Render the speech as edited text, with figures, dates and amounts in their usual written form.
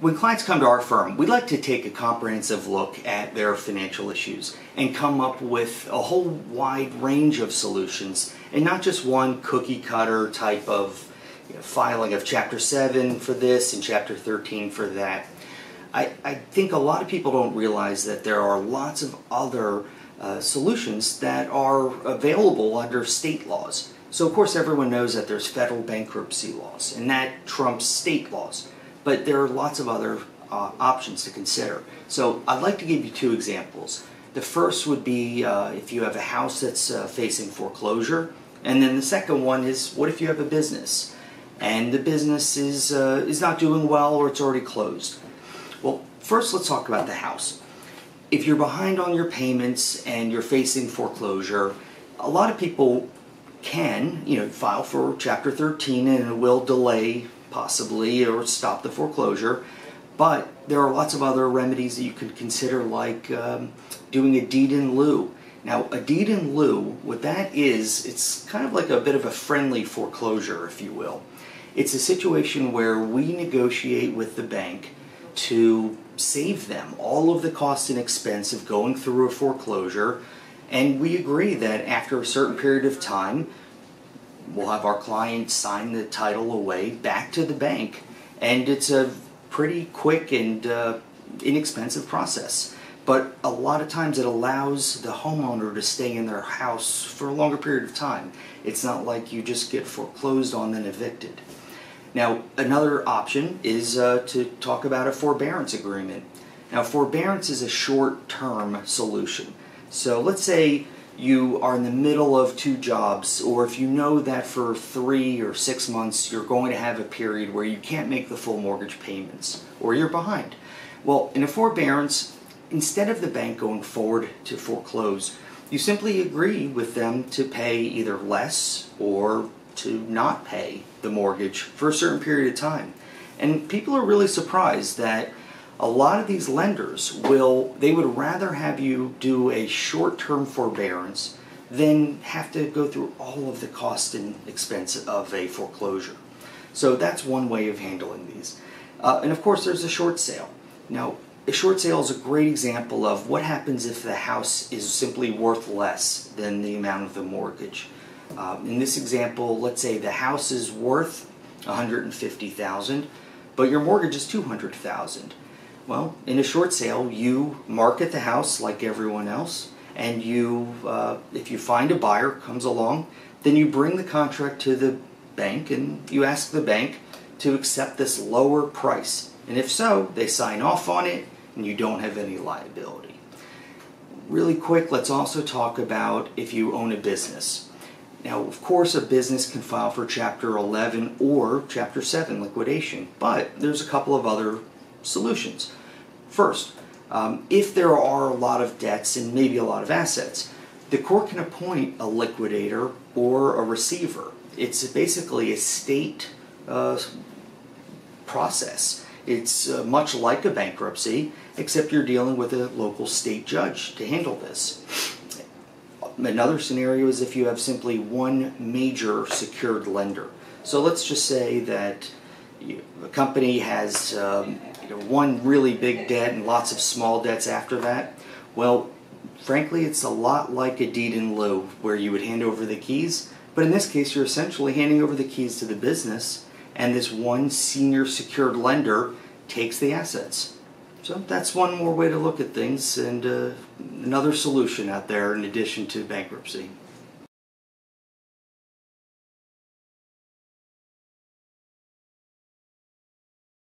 When clients come to our firm, we like to take a comprehensive look at their financial issues and come up with a whole wide range of solutions and not just one cookie cutter type of filing of Chapter 7 for this and Chapter 13 for that. I think a lot of people don't realize that there are lots of other solutions that are available under state laws. So of course everyone knows that there's federal bankruptcy laws and that trumps state laws. But there are lots of other options to consider. So I'd like to give you two examples. The first would be if you have a house that's facing foreclosure, and then the second one is what if you have a business and the business is not doing well or it's already closed. Well, first let's talk about the house. If you're behind on your payments and you're facing foreclosure, a lot of people can file for Chapter 13 and it will delay possibly or stop the foreclosure, but there are lots of other remedies that you could consider, like doing a deed in lieu. Now a deed in lieu, what that is, it's kind of like a bit of a friendly foreclosure, if you will. It's a situation where we negotiate with the bank to save them all of the cost and expense of going through a foreclosure, and we agree that after a certain period of time we'll have our client sign the title away back to the bank, and it's a pretty quick and inexpensive process. But a lot of times it allows the homeowner to stay in their house for a longer period of time. It's not like you just get foreclosed on and evicted. Now another option is to talk about a forbearance agreement. Now forbearance is a short-term solution. So let's say you are in the middle of two jobs, or if you know that for 3 or 6 months you're going to have a period where you can't make the full mortgage payments, or you're behind. Well, in a forbearance, instead of the bank going forward to foreclose, you simply agree with them to pay either less or to not pay the mortgage for a certain period of time. And people are really surprised that a lot of these lenders would rather have you do a short-term forbearance than have to go through all of the cost and expense of a foreclosure. So that's one way of handling these. And of course there's a short sale. Now a short sale is a great example of what happens if the house is simply worth less than the amount of the mortgage. In this example, let's say the house is worth $150,000 but your mortgage is $200,000. Well, in a short sale, you market the house like everyone else, and you, if you find a buyer comes along, then you bring the contract to the bank and you ask the bank to accept this lower price. And if so, they sign off on it and you don't have any liability. Really quick, let's also talk about if you own a business. Now, of course, a business can file for Chapter 11 or Chapter 7 liquidation, but there's a couple of other solutions. First, if there are a lot of debts and maybe a lot of assets, the court can appoint a liquidator or a receiver. It's basically a state process. It's much like a bankruptcy, except you're dealing with a local state judge to handle this. Another scenario is if you have simply one major secured lender. So let's just say that a company has one really big debt and lots of small debts after that. Well, frankly, it's a lot like a deed in lieu where you would hand over the keys, but in this case you're essentially handing over the keys to the business, and this one senior secured lender takes the assets. So that's one more way to look at things, and another solution out there in addition to bankruptcy.